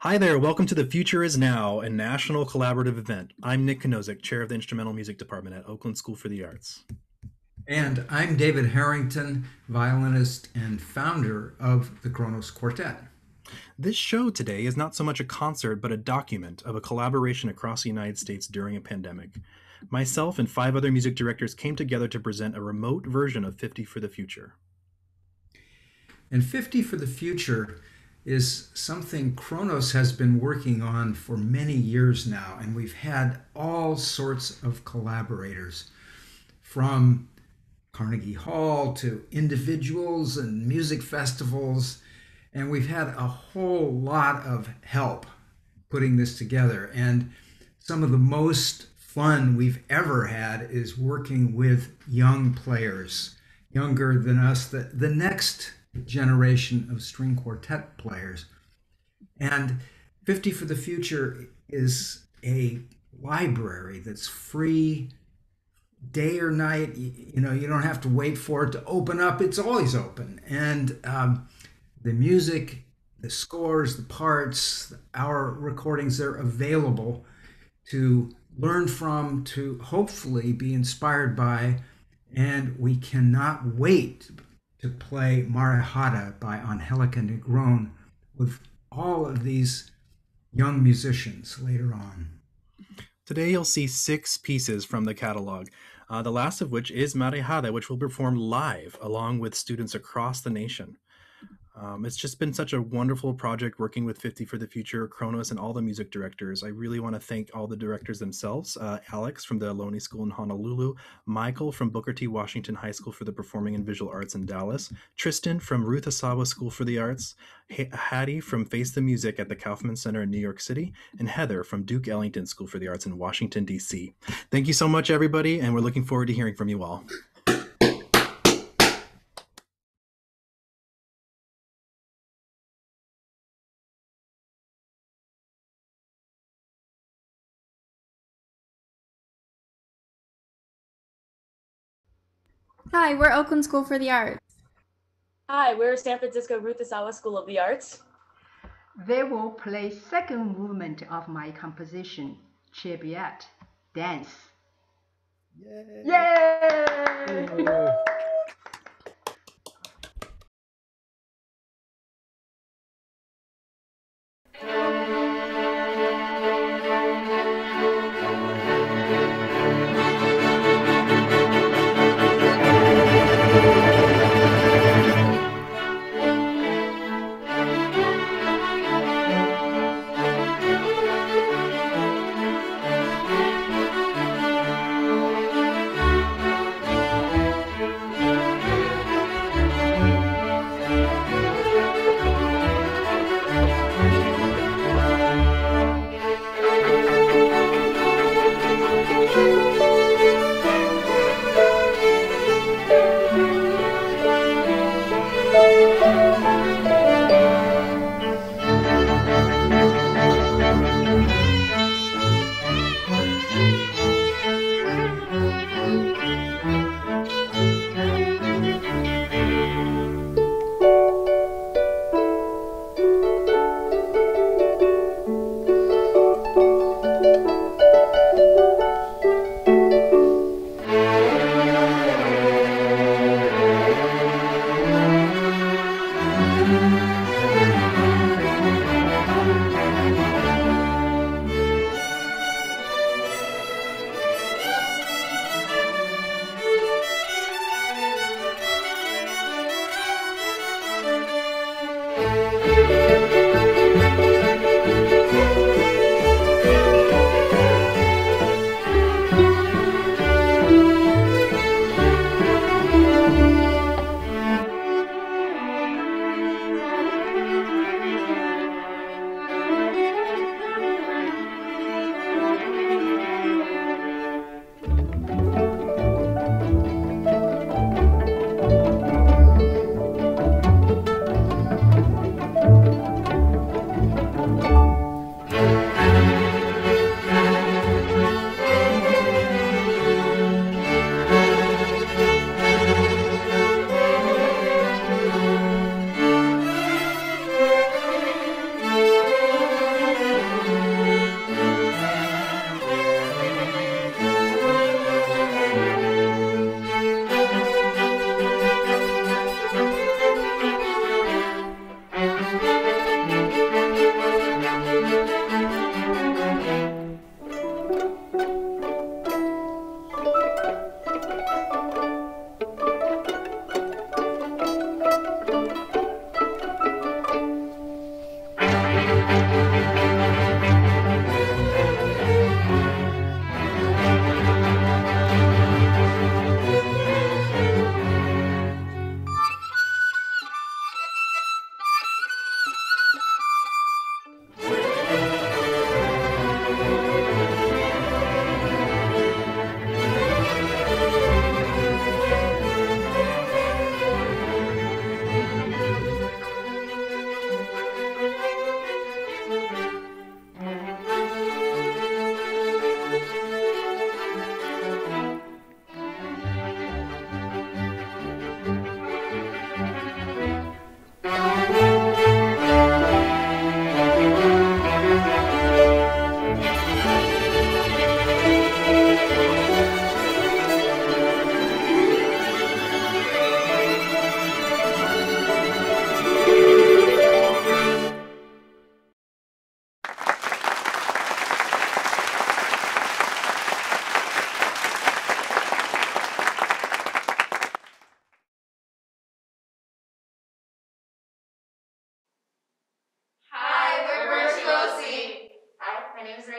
Hi there, welcome to The Future Is Now, a national collaborative event. I'm Nick Konozik, Chair of the Instrumental Music Department at Oakland School for the Arts. And I'm David Harrington, violinist and founder of the Kronos Quartet. This show today is not so much a concert, but a document of a collaboration across the United States during a pandemic. Myself and 5 other music directors came together to present a remote version of 50 for the Future. And 50 for the Future is something Kronos has been working on for many years now, and we've had all sorts of collaborators, from Carnegie Hall to individuals and music festivals, and we've had a whole lot of help putting this together. And some of the most fun we've ever had is working with young players, younger than us, the next generation of string quartet players. And 50 for the Future is a library that's free day or night. You know, you don't have to wait for it to open up. It's always open. And the music, the scores, the parts, our recordings, they're available to learn from, to hopefully be inspired by. And we cannot wait to play Marejada by Angélica Negrón with all of these young musicians later on. Today you'll see 6 pieces from the catalog, the last of which is Marejada, which we'll perform live along with students across the nation. It's just been such a wonderful project working with 50 for the Future, Kronos, and all the music directors. I really want to thank all the directors themselves, Alex from the ʻIolani School in Honolulu, Michael from Booker T. Washington High School for the Performing and Visual Arts in Dallas, Tristan from Ruth Asawa School for the Arts, Hattie from Face the Music at the Kaufman Center in New York City, and Heather from Duke Ellington School for the Arts in Washington, D.C. Thank you so much, everybody, and we're looking forward to hearing from you all. Hi, we're Oakland School for the Arts. Hi, we're San Francisco Ruth Asawa School of the Arts. They will play second movement of my composition, Chebiyat, Dance. Yay! Yay! Yay!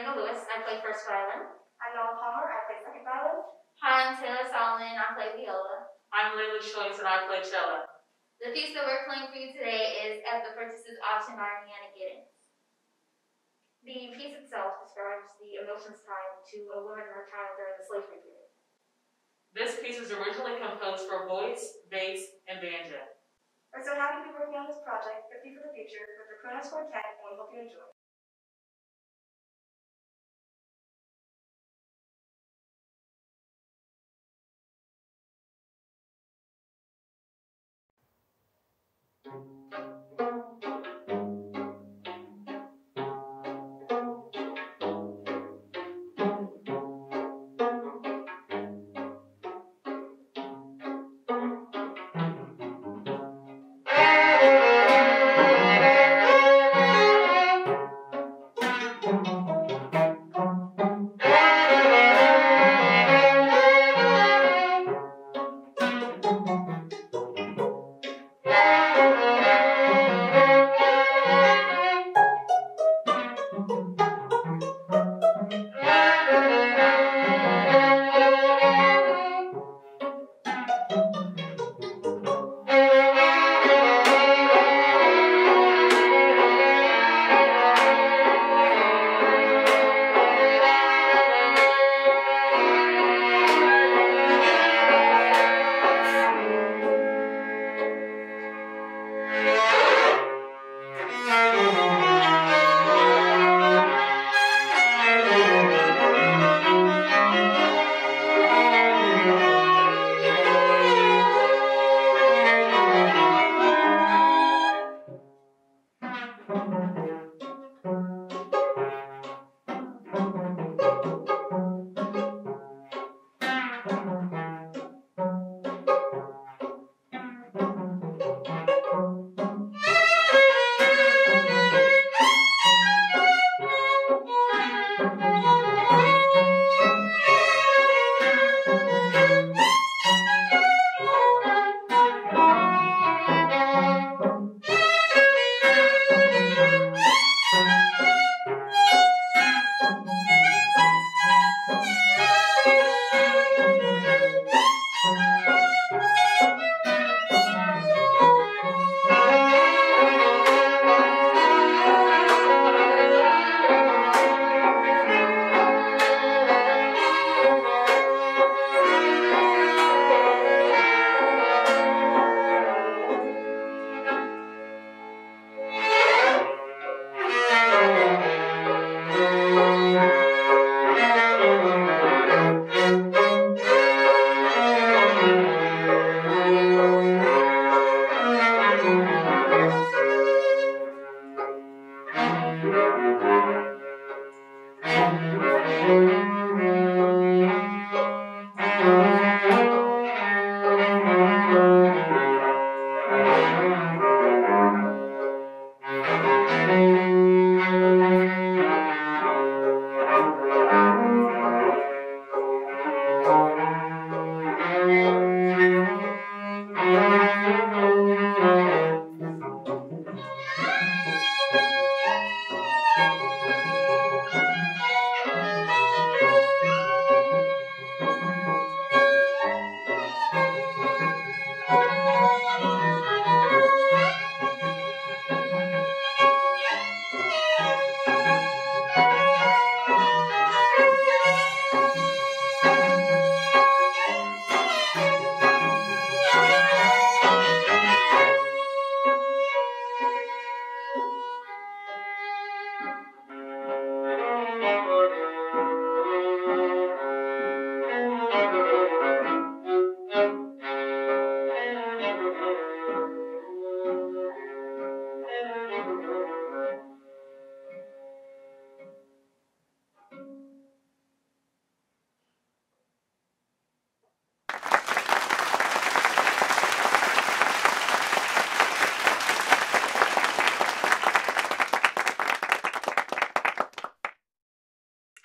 Diego Lewis, I play first violin. I'm Noah Palmer, I play second violin. Hi, I'm Taylor Solomon, I play viola. I'm Layla Schultz, and I play cello. The piece that we're playing for you today is At the Purchase's Auction by Rihanna Giddens. The piece itself describes the emotions tied to a woman and her child during the slavery period. This piece was originally composed for voice, bass, and banjo. We're so happy to be working on this project, 50 for the Future, with the Kronos Quartet, and we hope you enjoy.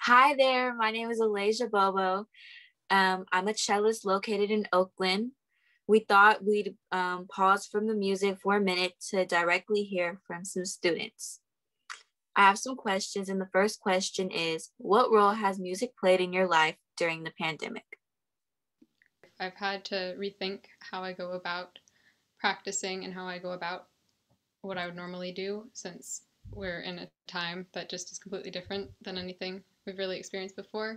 Hi there, my name is Alaysia Bobo. I'm a cellist located in Oakland. We thought we'd pause from the music for a minute to directly hear from some students. I have some questions, and the first question is, what role has music played in your life during the pandemic? I've had to rethink how I go about practicing and how I go about what I would normally do, since we're in a time that just is completely different than anything we've really experienced before.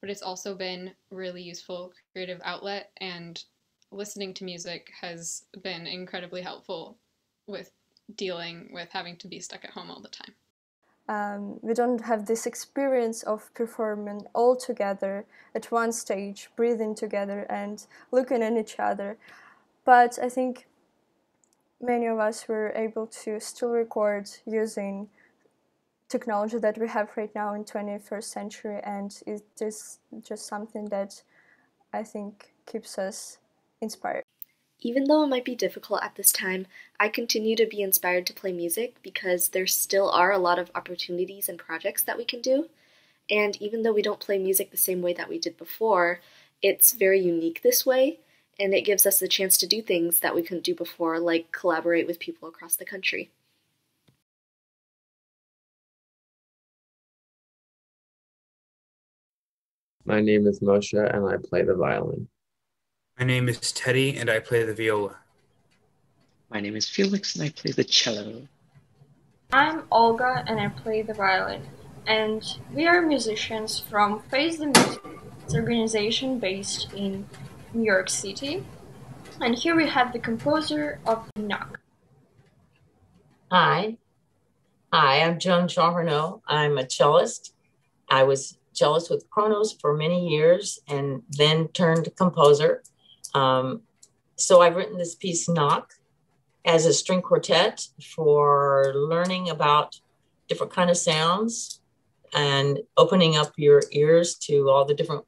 But it's also been really useful creative outlet, and listening to music has been incredibly helpful with dealing with having to be stuck at home all the time. We don't have this experience of performing all together at one stage, breathing together and looking at each other. But I think many of us were able to still record using technology that we have right now in 21st century, and it is just something that I think keeps us inspired. Even though it might be difficult at this time, I continue to be inspired to play music because there still are a lot of opportunities and projects that we can do. And even though we don't play music the same way that we did before, it's very unique this way, and it gives us the chance to do things that we couldn't do before, like collaborate with people across the country. My name is Moshe, and I play the violin. My name is Teddy, and I play the viola. My name is Felix, and I play the cello. I'm Olga, and I play the violin. And we are musicians from Face the Music, it's an organization based in New York City, and here we have the composer of Knock. Hi, I'm Joan Jeanrenaud. I'm a cellist. I was cellist with Kronos for many years and then turned composer. So I've written this piece, Knock, as a string quartet for learning about different kinds of sounds and opening up your ears to all the different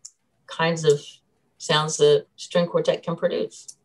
kinds of sounds the string quartet can produce.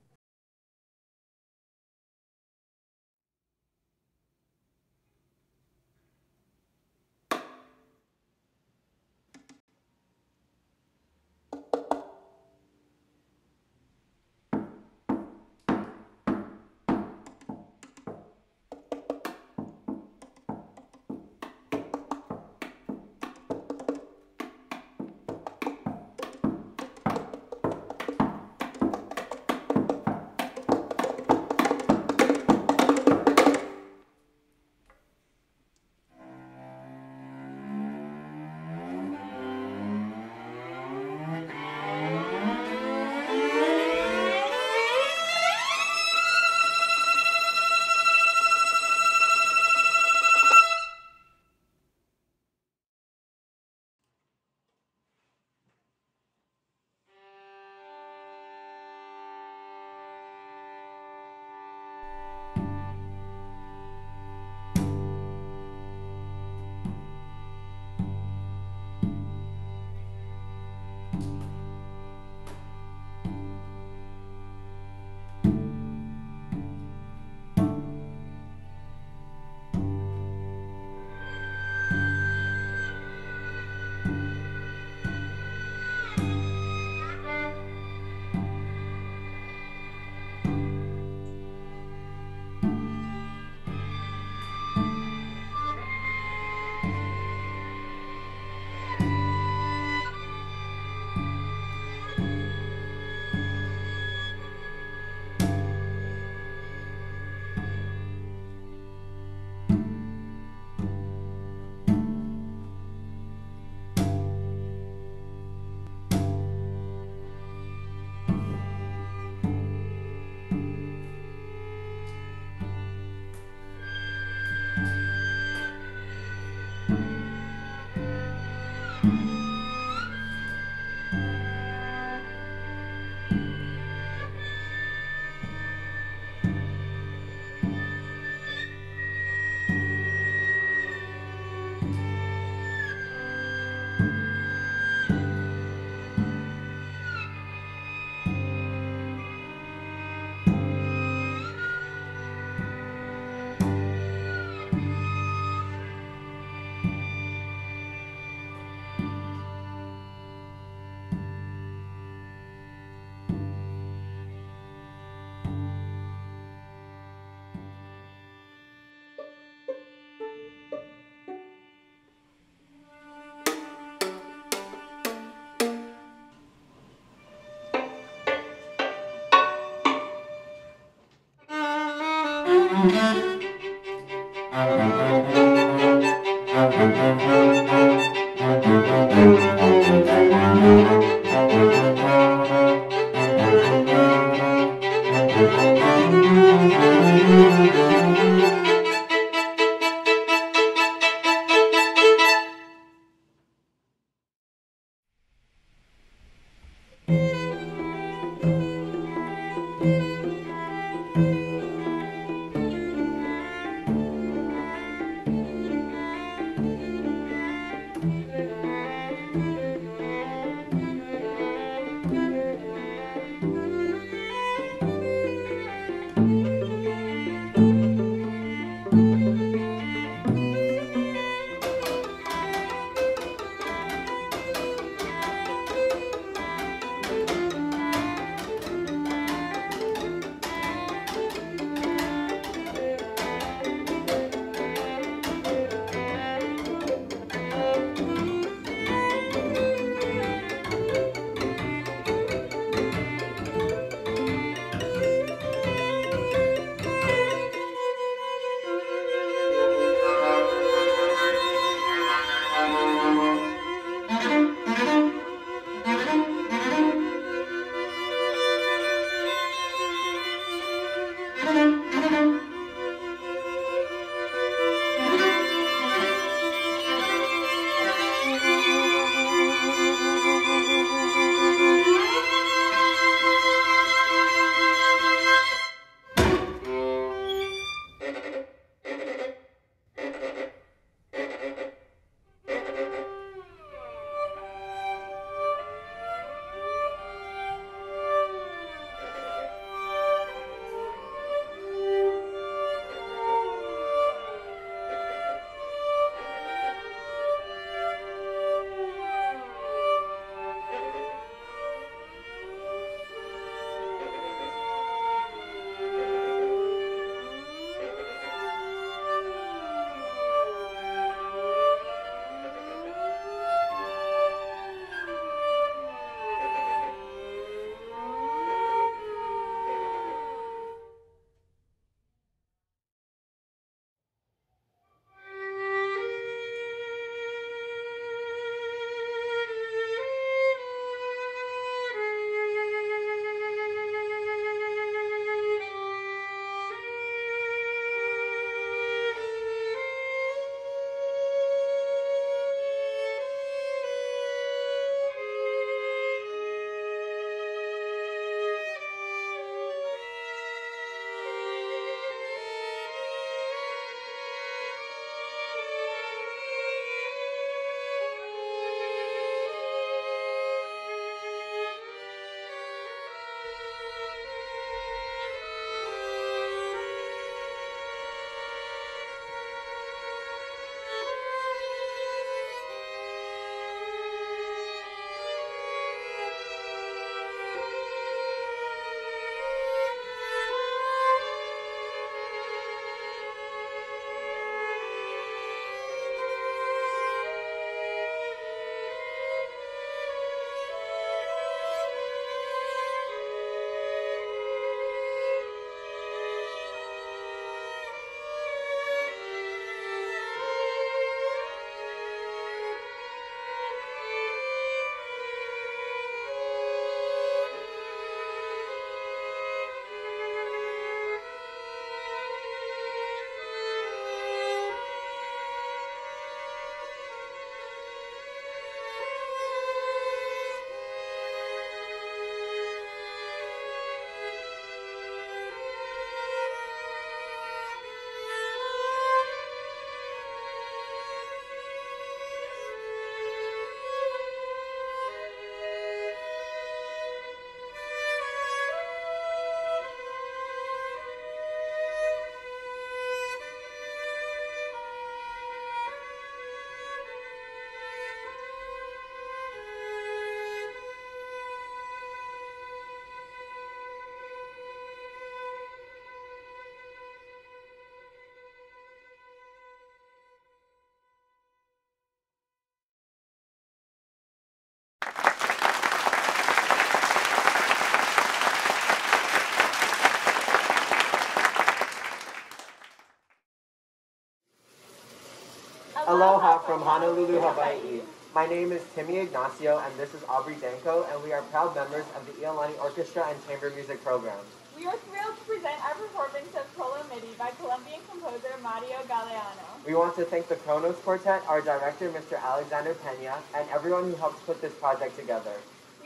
Honolulu, Hawaii. My name is Timmy Ignacio, and this is Aubrey Danko, and we are proud members of the ʻIolani Orchestra and Chamber Music Program. We are thrilled to present our performance of Tolo Midi by Colombian composer Mario Galeano. We want to thank the Kronos Quartet, our director, Mr. Alexander Pena, and everyone who helped put this project together.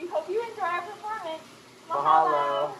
We hope you enjoy our performance. Mahalo!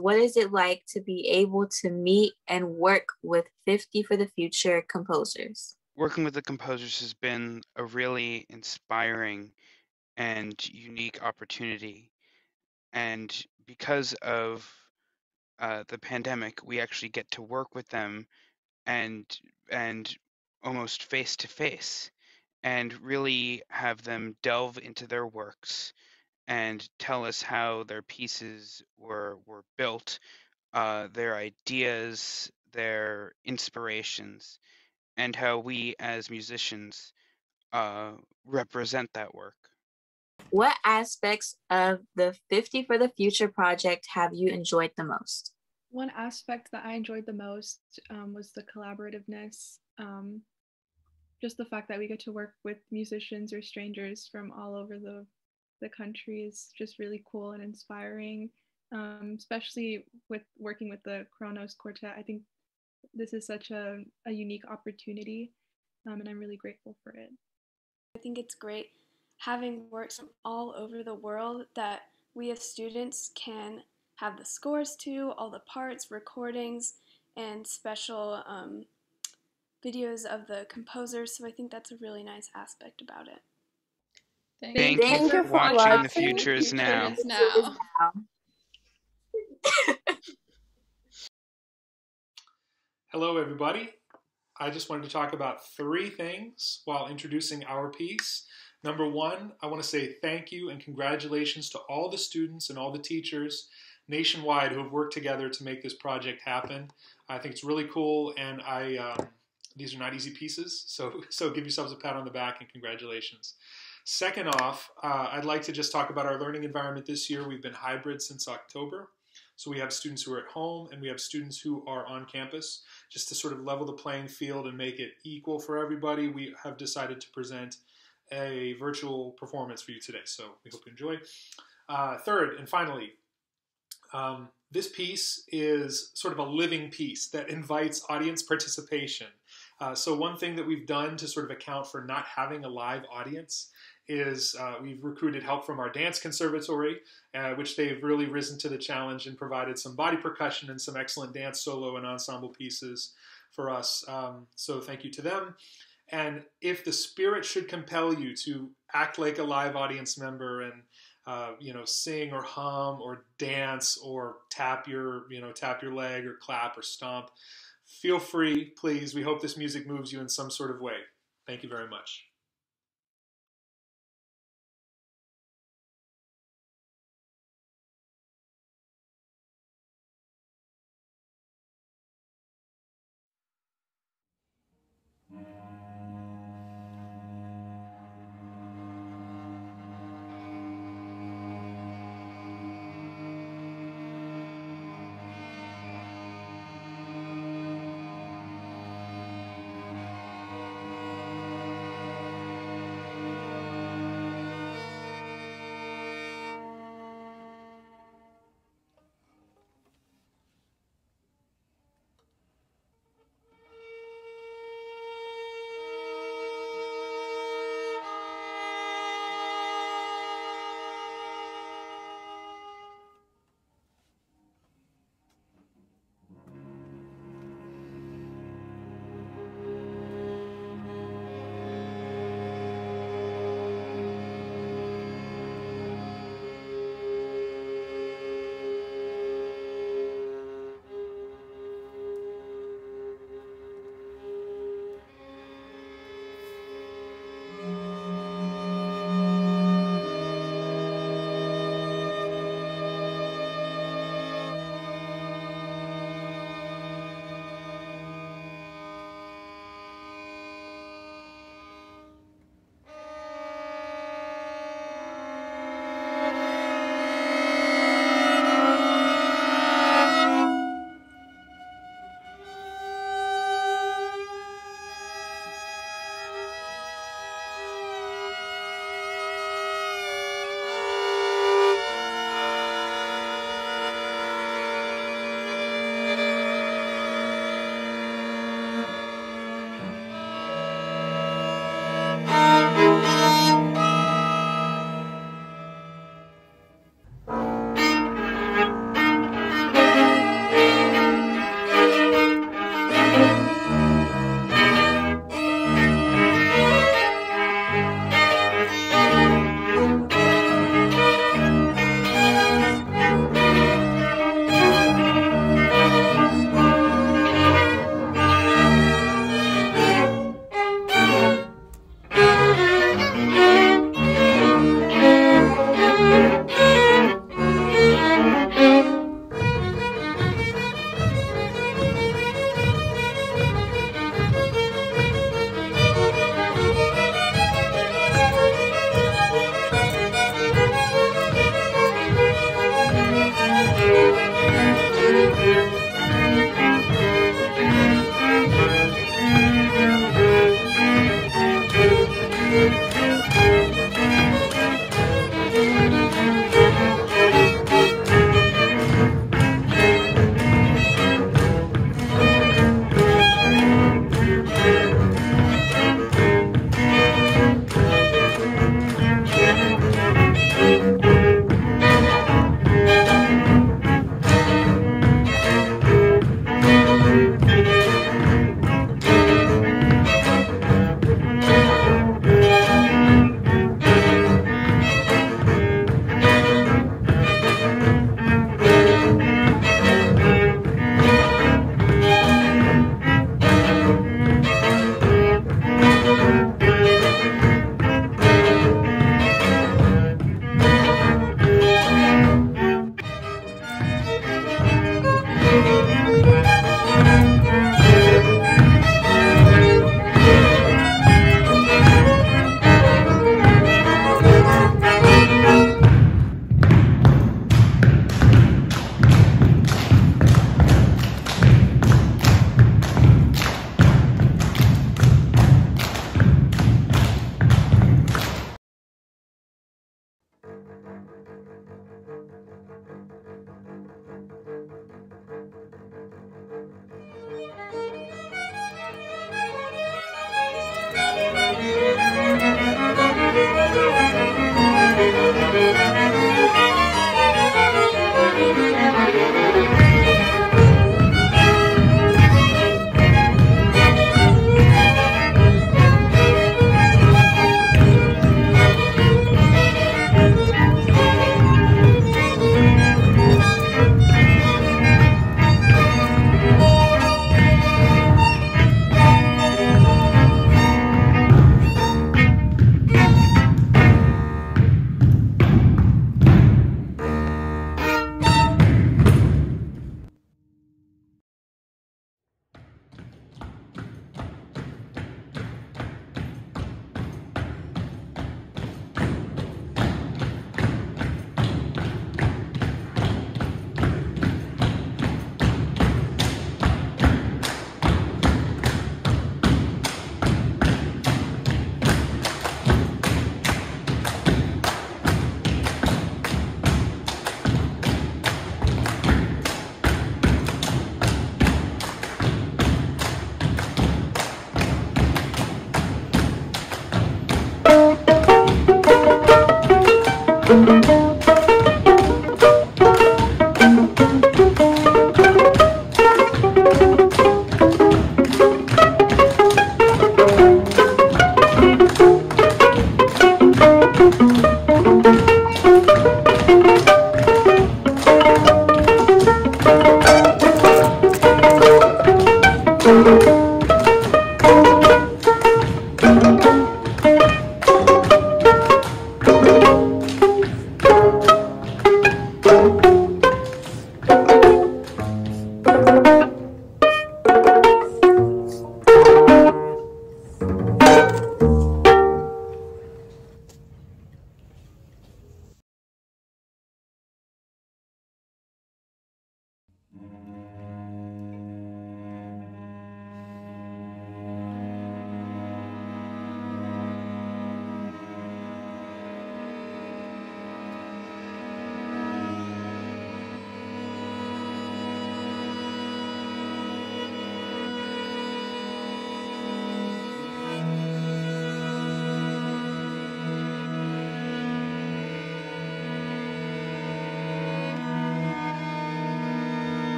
what is it like to be able to meet and work with 50 for the Future composers? Working with the composers has been a really inspiring and unique opportunity. And because of the pandemic, we actually get to work with them and almost face to face, and really have them delve into their works and tell us how their pieces were built, their ideas, their inspirations, and how we as musicians represent that work. What aspects of the 50 for the Future project have you enjoyed the most? One aspect that I enjoyed the most was the collaborativeness. Just the fact that we get to work with musicians or strangers from all over the country is just really cool and inspiring, especially with working with the Kronos Quartet. I think this is such a unique opportunity, and I'm really grateful for it. I think it's great having works from all over the world that we as students can have the scores to, all the parts, recordings, and special videos of the composers, so I think that's a really nice aspect about it. Thank you for watching The Future Is Now. Hello, everybody. I just wanted to talk about three things while introducing our piece. Number one, I want to say thank you and congratulations to all the students and all the teachers nationwide who have worked together to make this project happen. I think it's really cool, and these are not easy pieces, so give yourselves a pat on the back and congratulations. Second off, I'd like to just talk about our learning environment this year. We've been hybrid since October. So we have students who are at home and we have students who are on campus. Just to sort of level the playing field and make it equal for everybody, we have decided to present a virtual performance for you today. So we hope you enjoy. Third and finally, this piece is sort of a living piece that invites audience participation. So one thing that we've done to sort of account for not having a live audience is we've recruited help from our dance conservatory, which they've really risen to the challenge and provided some body percussion and some excellent dance solo and ensemble pieces for us. So thank you to them. And if the spirit should compel you to act like a live audience member and sing or hum or dance or tap your leg or clap or stomp, feel free, please. We hope this music moves you in some sort of way. Thank you very much.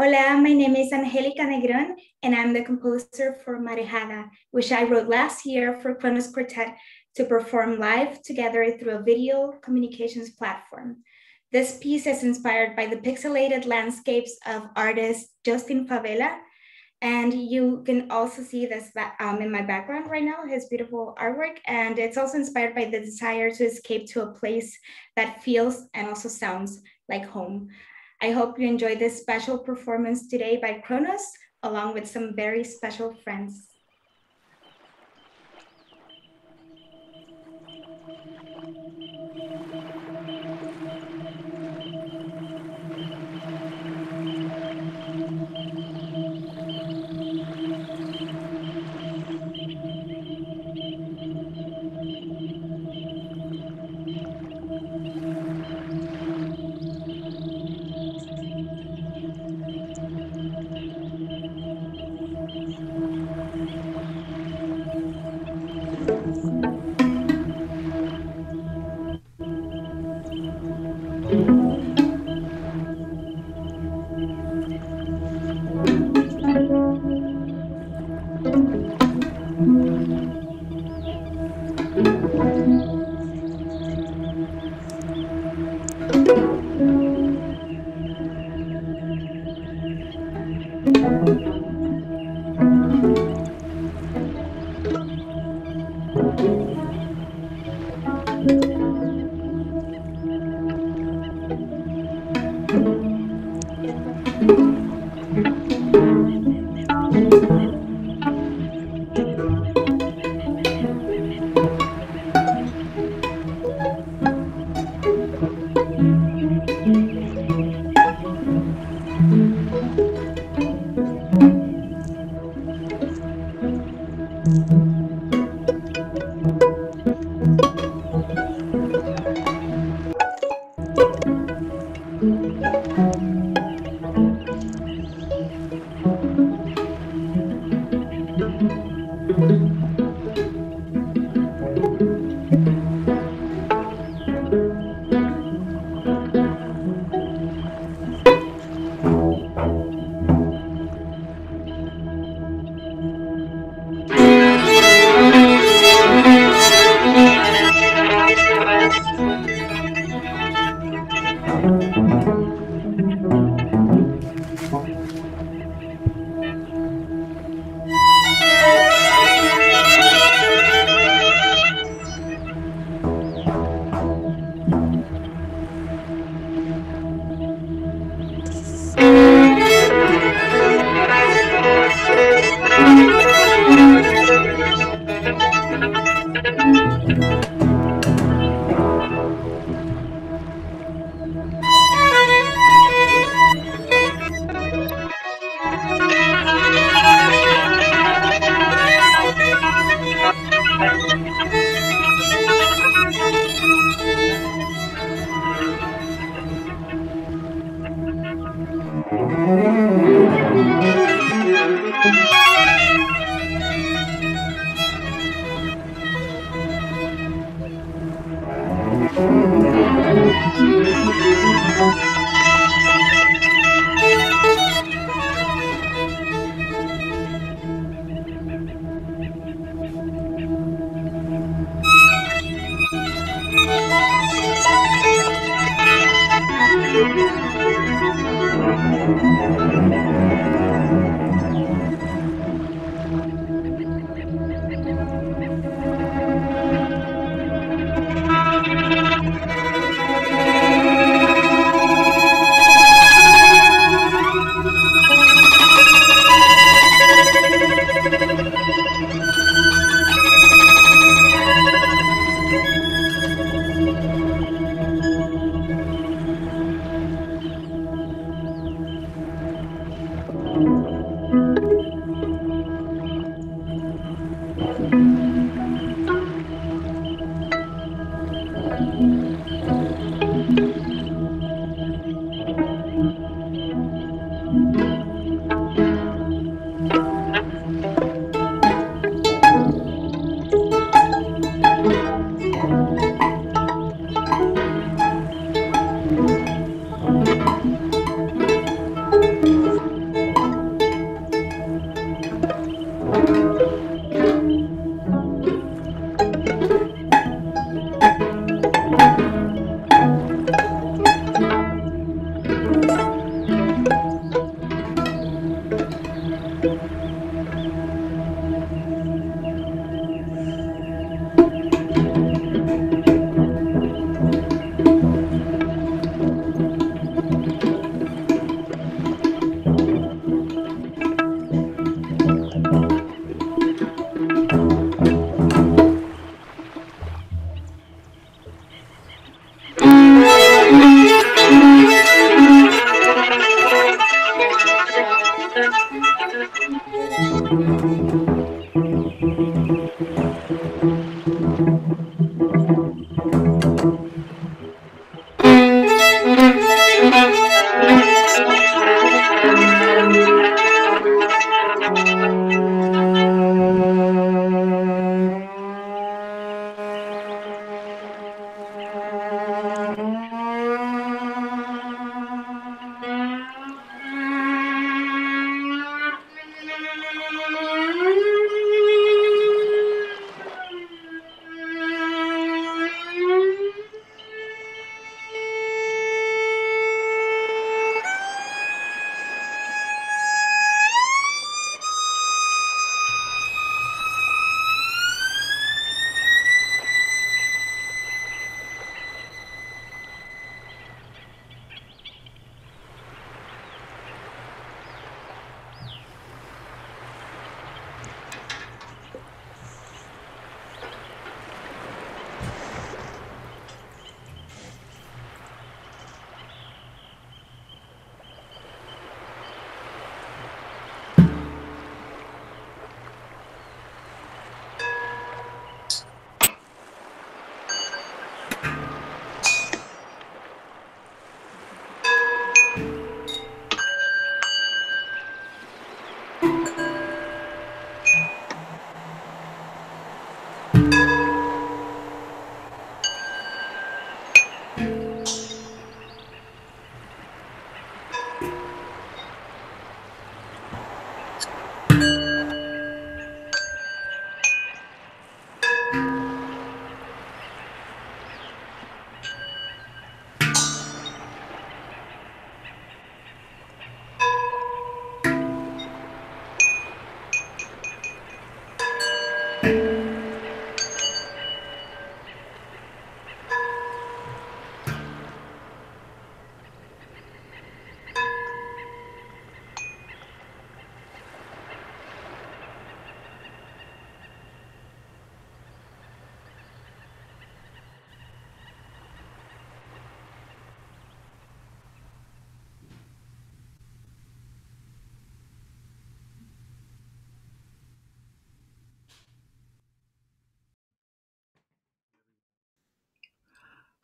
Hola, my name is Angélica Negrón, and I'm the composer for Marejada, which I wrote last year for Kronos Quartet to perform live together through a video communications platform. This piece is inspired by the pixelated landscapes of artist Justin Favela. And you can also see this in my background right now, his beautiful artwork. And it's also inspired by the desire to escape to a place that feels and also sounds like home. I hope you enjoy this special performance today by Kronos, along with some very special friends.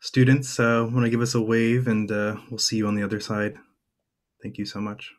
Students, want to give us a wave, and we'll see you on the other side. Thank you so much.